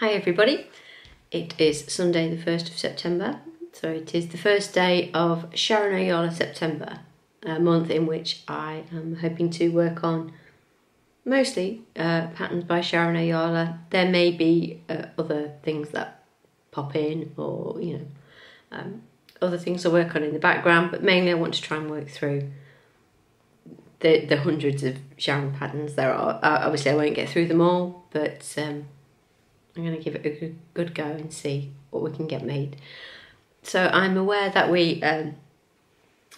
Hi everybody, it is Sunday the 1st of September, so it is the first day of Sharon Ojala September, a month in which I am hoping to work on mostly patterns by Sharon Ojala. There may be other things that pop in, or you know, other things I work on in the background, but mainly I want to try and work through the hundreds of Sharon patterns there are. Obviously I won't get through them all, but I'm going to give it a good go and see what we can get made. So I'm aware that we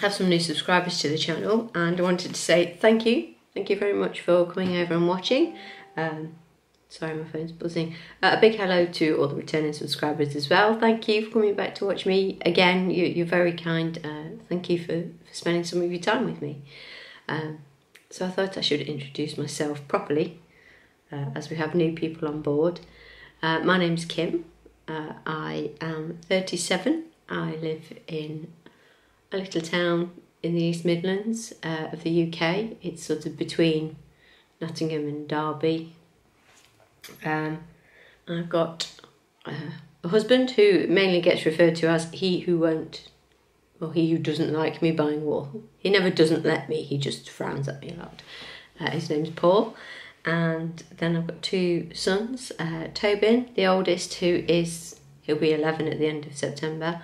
have some new subscribers to the channel, and I wanted to say thank you. Thank you very much for coming over and watching. Sorry, my phone's buzzing. A big hello to all the returning subscribers as well. Thank you for coming back to watch me again. You're very kind. Thank you for spending some of your time with me. So I thought I should introduce myself properly as we have new people on board. My name's Kim, I am 37, I live in a little town in the East Midlands of the UK. It's sort of between Nottingham and Derby. I've got a husband who mainly gets referred to as he who won't, or he who doesn't like me buying wool. He never doesn't let me, he just frowns at me a lot. His name's Paul. And then I've got two sons, Tobin, the oldest, who'll be 11 at the end of September,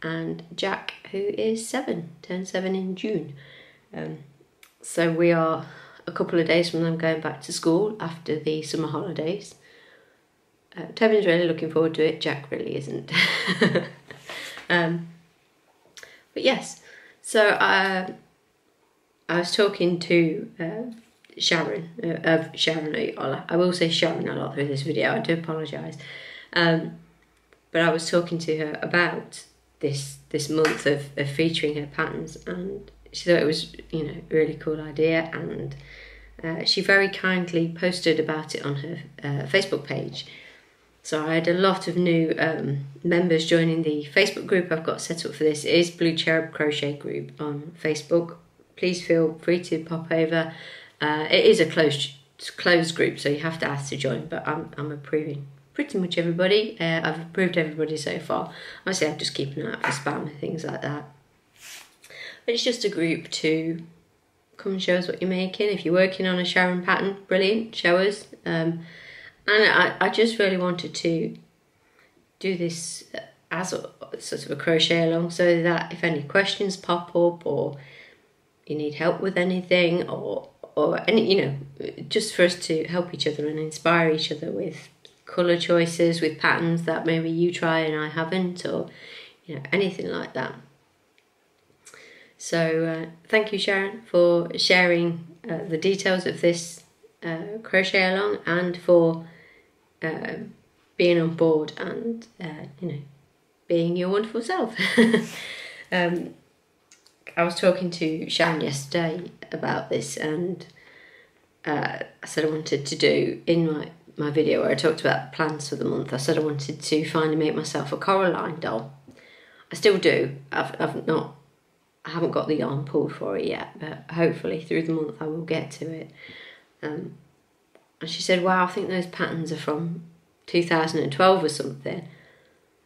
and Jack, who is 7, turned 7 in June. So we are a couple of days from them going back to school after the summer holidays. Tobin's really looking forward to it, Jack really isn't. But yes, so I was talking to Sharon of Sharon Ojala. I will say Sharon a lot through this video, I do apologise, but I was talking to her about this month of featuring her patterns, and she thought it was, you know, a really cool idea, and she very kindly posted about it on her Facebook page. So I had a lot of new members joining the Facebook group I've got set up for this. It is Blue Cherub Crochet Group on Facebook. Please feel free to pop over. It is a closed group, so you have to ask to join, but I'm approving pretty much everybody. I've approved everybody so far. Honestly, I'm just keeping an eye out for spam and things like that. But it's just a group to come and show us what you're making. If you're working on a Sharon pattern, brilliant, show us. And I just really wanted to do this as a sort of a crochet along, so that if any questions pop up, or you need help with anything, or any, you know, just for us to help each other and inspire each other with colour choices, with patterns that maybe you try and I haven't, or you know, anything like that. So thank you, Sharon, for sharing the details of this crochet along, and for being on board and you know, being your wonderful self. I was talking to Sharon yesterday about this, and I said I wanted to do, in my video where I talked about plans for the month, I said I wanted to finally make myself a Coraline doll. I still do. I haven't got the yarn pulled for it yet, but hopefully through the month I will get to it. And she said, wow, I think those patterns are from 2012 or something.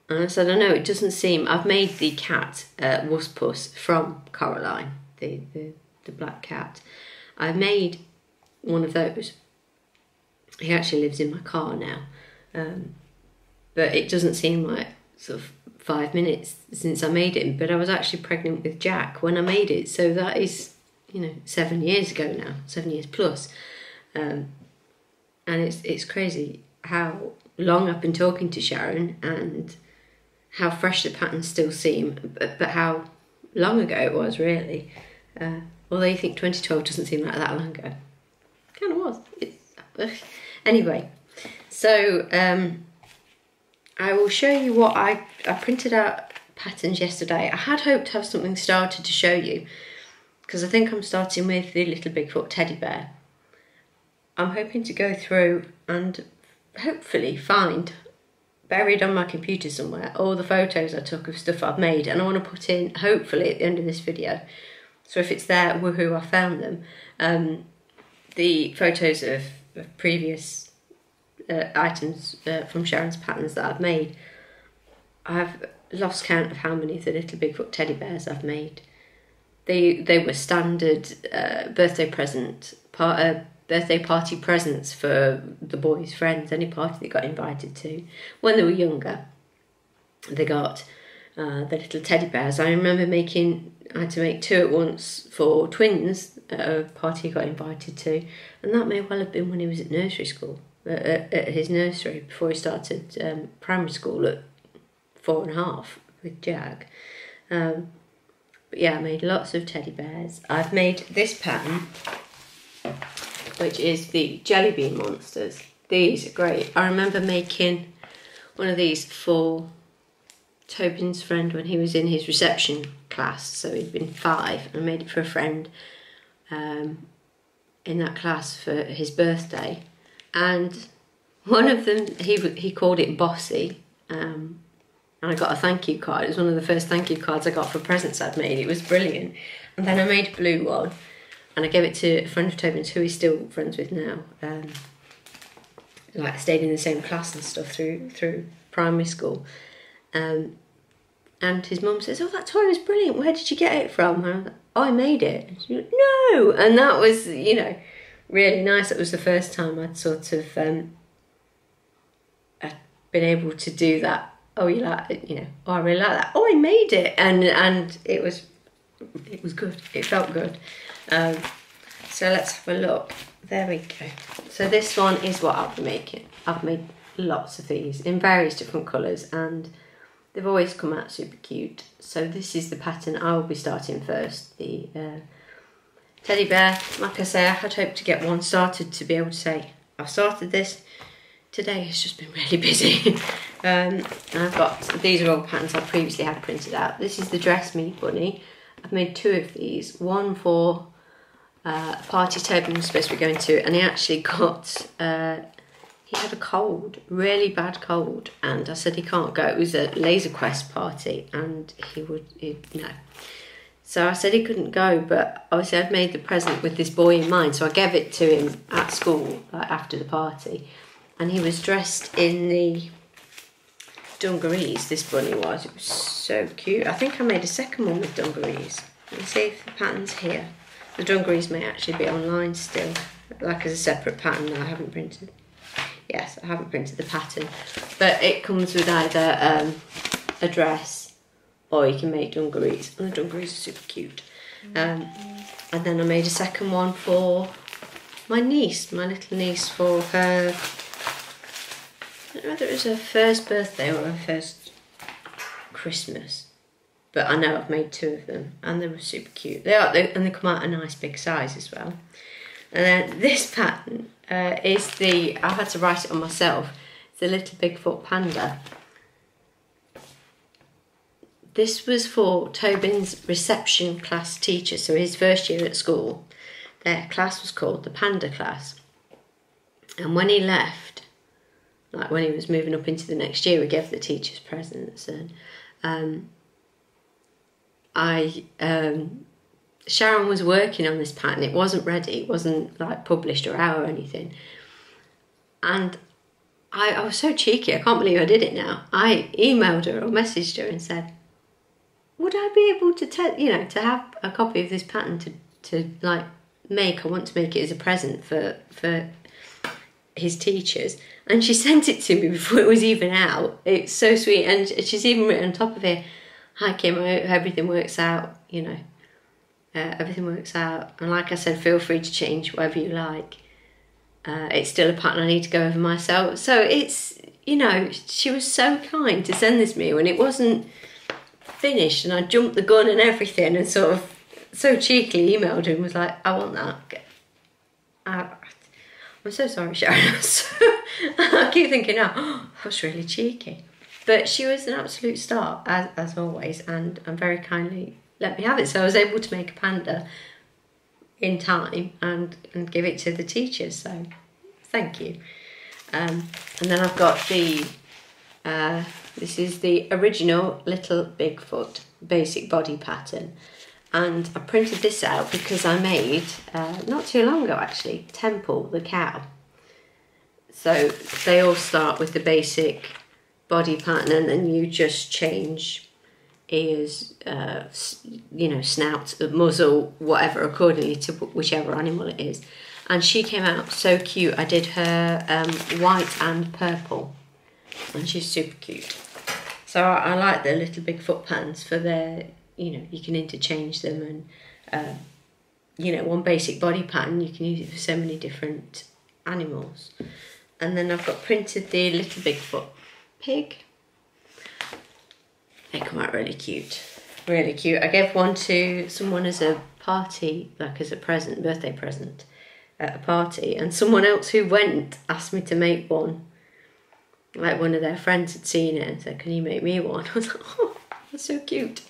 And I said, I know, it doesn't seem. I've made the cat, Waspuss, from Coraline, the black cat. I made one of those. He actually lives in my car now. But it doesn't seem like sort of 5 minutes since I made it. But I was actually pregnant with Jack when I made it. So that is, you know, 7 years ago now, 7 years plus. And it's crazy how long I've been talking to Sharon, and how fresh the patterns still seem, but how long ago it was, really. Although you think 2012 doesn't seem like that long ago. It kind of was. Anyway, so I will show you what I printed out patterns yesterday. I had hoped to have something started to show you, because I think I'm starting with the Little Bigfoot teddy bear. I'm hoping to go through and hopefully find, buried on my computer somewhere, all the photos I took of stuff I've made, and I want to put in, hopefully, at the end of this video. So if it's there, woohoo, I found them. The photos of previous items from Sharon's patterns that I've made. I've lost count of how many of the Little Bigfoot teddy bears I've made. They were standard birthday party presents for the boys' friends, any party they got invited to. When they were younger, they got the little teddy bears. I remember I had to make two at once for twins at a party he got invited to, and that may well have been when he was at nursery school, at his nursery, before he started primary school at 4 and a half with Jag. But yeah, I made lots of teddy bears. I've made this pattern, which is the Jelly Bean Monsters. These are great. I remember making one of these for Tobin's friend when he was in his reception class, so he'd been 5, and I made it for a friend in that class for his birthday. And one of them, he called it Bossy, and I got a thank you card. It was one of the first thank you cards I got for presents I'd made. It was brilliant. And then I made a blue one, and I gave it to a friend of Tobin's who he's still friends with now. Like, stayed in the same class and stuff through primary school. And his mum says, "Oh, that toy was brilliant. Where did you get it from?" And I was like, "Oh, I made it." And she was like, "No!" And that was, you know, really nice. It was the first time I'd sort of I'd been able to do that. Oh, you like it? You know, "Oh, I really like that. Oh, I made it." And it was good. It felt good. So let's have a look. There we go. So this one is what I'll be making. I've made lots of these in various different colours, and they've always come out super cute. So this is the pattern I will be starting first, the teddy bear. Like I say, I had hoped to get one started to be able to say, "I've started this." Today has just been really busy. And I've got, these are all patterns I previously had printed out. This is the Dress Me Bunny. I've made 2 of these, one for a party Tobin was supposed to be going to, and he actually got, he had a cold, really bad cold, and I said he can't go. It was a Laser Quest party, and no. So I said he couldn't go, but obviously I'd made the present with this boy in mind, so I gave it to him at school, like after the party, and he was dressed in the dungarees, this bunny was. It was so cute. I think I made a second one with dungarees. Let's see if the pattern's here. The dungarees may actually be online still, like as a separate pattern that I haven't printed. Yes, I haven't printed the pattern, but it comes with either a dress, or you can make dungarees, and the dungarees are super cute. And then I made a second one for my niece, my little niece, for her, I don't know whether it was her first birthday or her first Christmas, but I know I've made 2 of them, and they were super cute. And they come out a nice big size as well. And then this pattern is the, I've had to write it on myself, it's the Little Bigfoot Panda. This was for Tobin's reception class teacher, so his first year at school. Their class was called the Panda class. And when he left, like when he was moving up into the next year, we gave the teachers presents. And Sharon was working on this pattern. It wasn't ready. It wasn't like published or out or anything. And I was so cheeky. I can't believe I did it now. I emailed her or messaged her and said, "Would I be able to to have a copy of this pattern to like make? I want to make it as a present for his teachers." And she sent it to me before it was even out. It's so sweet. And she's even written on top of it, "Hi Kim, I hope everything works out, you know. Everything works out, and like I said, feel free to change whatever you like. It's still a pattern I need to go over myself." So it's, you know, she was so kind to send this to me when it wasn't finished, and I jumped the gun and everything, and sort of so cheekily emailed her and was like, "I want that. I'm so sorry, Sharon." I keep thinking now, oh, that was really cheeky. But she was an absolute star, as always, and very kindly let me have it. So I was able to make a panda in time and give it to the teachers, so thank you. And then I've got the, this is the original Little Bigfoot basic body pattern. And I printed this out because I made, not too long ago actually, Temple the cow. So they all start with the basic body pattern, and then you just change ears, you know, snout, muzzle, whatever, accordingly to whichever animal it is. And she came out so cute. I did her white and purple, and she's super cute. So I like the Little Bigfoot patterns for their, you know, you can interchange them, and you know, one basic body pattern, you can use it for so many different animals. And then I've got printed the Little Bigfoot pig. They come out really cute, really cute. I gave one to someone as a party, like as a present, birthday present at a party, and someone else who went asked me to make one. Like one of their friends had seen it and said, "Can you make me one?" I was like, "Oh, that's so cute."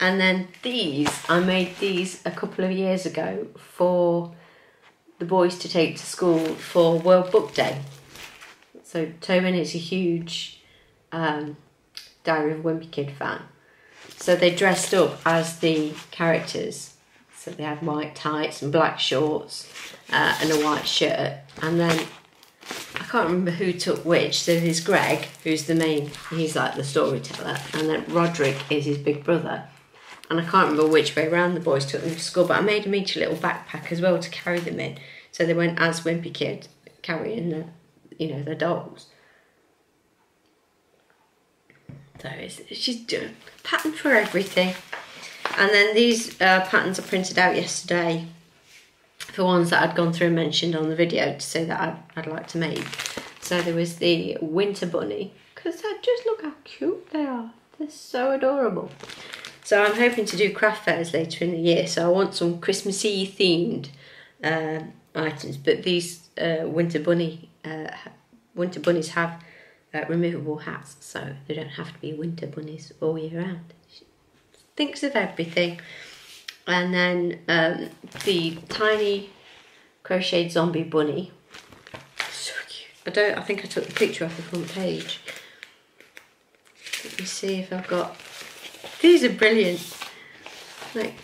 And then these, I made these a couple of years ago for the boys to take to school for World Book Day. So Tobin is a huge Diary of a Wimpy Kid fan. So they dressed up as the characters. So they had white tights and black shorts and a white shirt. And then I can't remember who took which. So there's Greg, who's the main, he's like the storyteller. And then Roderick is his big brother. And I can't remember which way around the boys took them to school, but I made them each a little backpack as well to carry them in. So they went as Wimpy Kid, carrying the, you know, their dolls. So she's doing a pattern for everything. And then these patterns I printed out yesterday for ones that I'd gone through and mentioned on the video to say that I'd like to make. So there was the Winter Bunny, because just look how cute they are. They're so adorable. So I'm hoping to do craft fairs later in the year, so I want some Christmassy themed items. But these winter bunnies have removable hats, so they don't have to be winter bunnies all year round. She thinks of everything. And then the tiny crocheted zombie bunny, so cute. I think I took the picture off the front page. Let me see if I've got. These are brilliant, like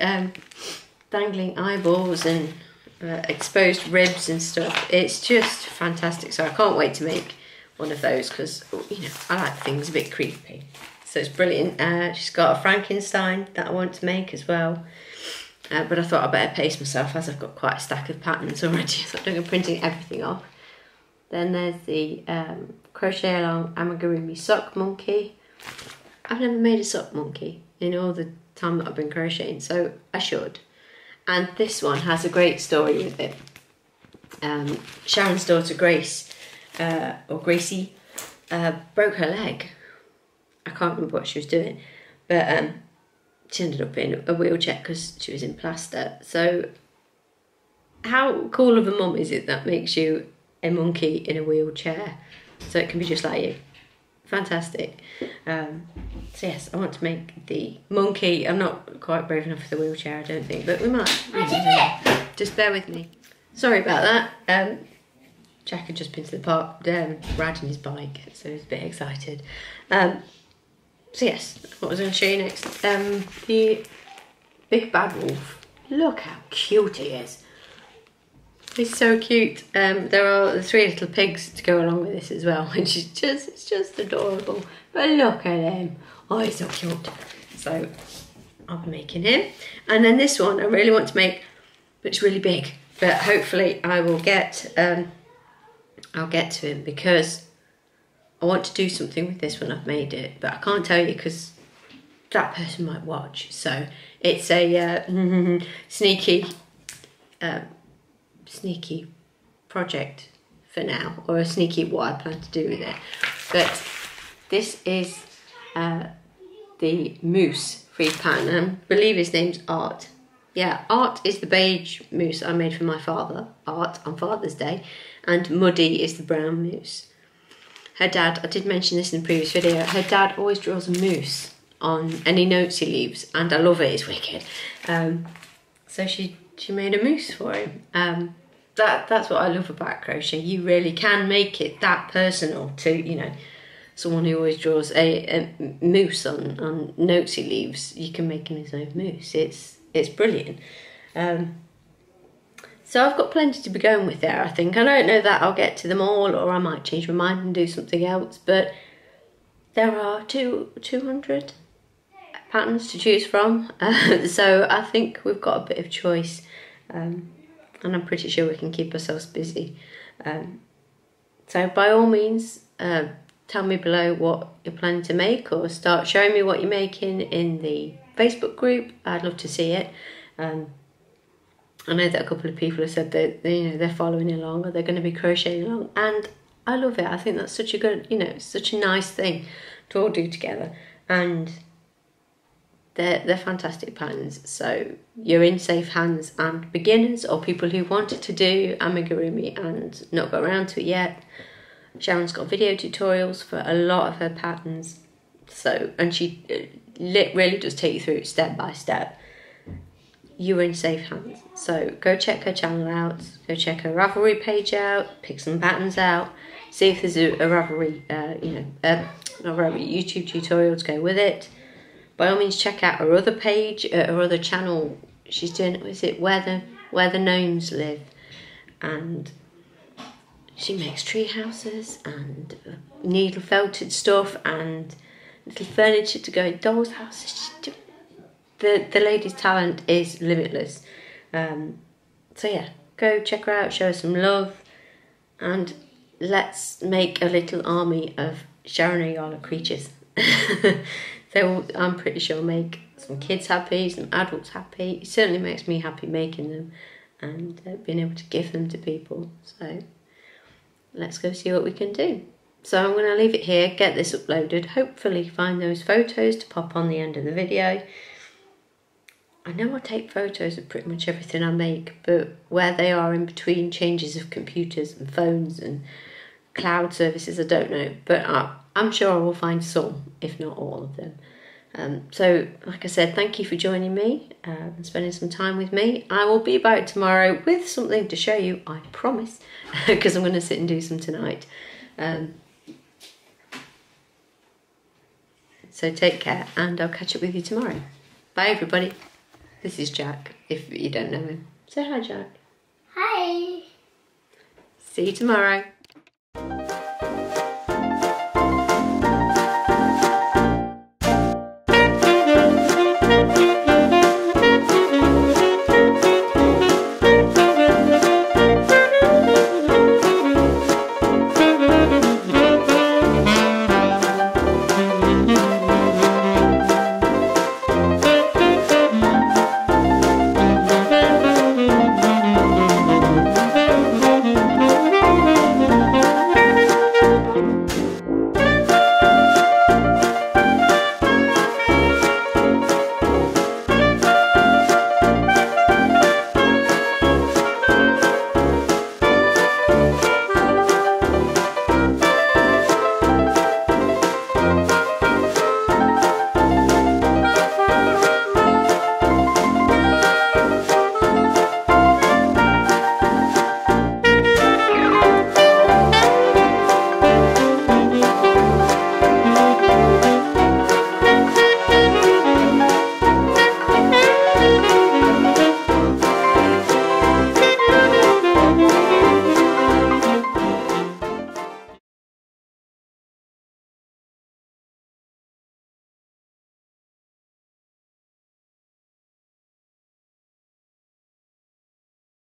dangling eyeballs and exposed ribs and stuff. It's just fantastic. So I can't wait to make one of those, because, you know, I like things a bit creepy. So it's brilliant. She's got a Frankenstein that I want to make as well. But I thought I'd better pace myself, as I've got quite a stack of patterns already. So I'm doing printing everything off. Then there's the crochet along amigurumi sock monkey. I've never made a sock monkey in all the time that I've been crocheting, so I should. And this one has a great story with it. Sharon's daughter Grace, or Gracie, broke her leg. I can't remember what she was doing, but she ended up in a wheelchair because she was in plaster. So how cool of a mum is it that makes you a monkey in a wheelchair? So it can be just like you. Fantastic. So yes, I want to make the monkey. I'm not quite brave enough for the wheelchair, I don't think, but we might. I did it! Just bear with me. Sorry about that. Jack had just been to the park riding his bike, so he was a bit excited. So yes, what was I going to show you next? The big bad wolf. Look how cute he is. He's so cute. There are the three little pigs to go along with this as well, which is just, it's just adorable. But look at him. Oh, he's so cute. So I'll be making him. And then this one I really want to make, but it's really big. But hopefully I will get, I'll get to him, because I want to do something with this when I've made it. But I can't tell you, because that person might watch. So it's a sneaky project for now, or a sneaky what I plan to do with it. But this is the moose free pattern, and I believe his name's Art. Yeah, Art is the beige moose I made for my father, Art, on Father's Day, and Muddy is the brown moose. Her dad, I did mention this in the previous video, her dad always draws a moose on any notes he leaves, and I love it, it's wicked. So she made a moose for him. That's what I love about crochet. You really can make it that personal to, you know, someone who always draws a moose on notes he leaves. You can make him his own moose. It's brilliant. So I've got plenty to be going with there, I think. I don't know that I'll get to them all, or I might change my mind and do something else, but there are 200 patterns to choose from, so I think we've got a bit of choice, and I'm pretty sure we can keep ourselves busy. So by all means, tell me below what you're planning to make, or start showing me what you're making in the Facebook group. I'd love to see it. I know that a couple of people have said that they're following along, or they're going to be crocheting along, and I love it. I think that's such a good, such a nice thing to all do together, and they're fantastic patterns. So you're in safe hands, and beginners or people who wanted to do amigurumi and not got around to it yet, Sharon's got video tutorials for a lot of her patterns, so, and she really does take you through step by step. You're in safe hands, so go check her channel out, go check her Ravelry page out, pick some patterns out, see if there's a Ravelry, YouTube tutorial to go with it. By all means, check out her other page, her other channel. She's doing, is it Where the Gnomes Live, and she makes tree houses and needle felted stuff and little furniture to go in dolls' houses. The lady's talent is limitless. So yeah, go check her out, show her some love, and let's make a little army of Sharon Ojala creatures. They will, I'm pretty sure, make some kids happy, some adults happy. It certainly makes me happy making them, and being able to give them to people. So let's go see what we can do. So I'm going to leave it here, get this uploaded, hopefully find those photos to pop on the end of the video. I know I take photos of pretty much everything I make, but where they are in between changes of computers and phones and cloud services, I don't know, but I'm sure I will find some, if not all of them. So like I said, thank you for joining me and spending some time with me. I will be back tomorrow with something to show you, I promise, because I'm going to sit and do some tonight. So take care, and I'll catch up with you tomorrow. Bye everybody. This is Jack, if you don't know him. Say hi, Jack. Hi. See you tomorrow.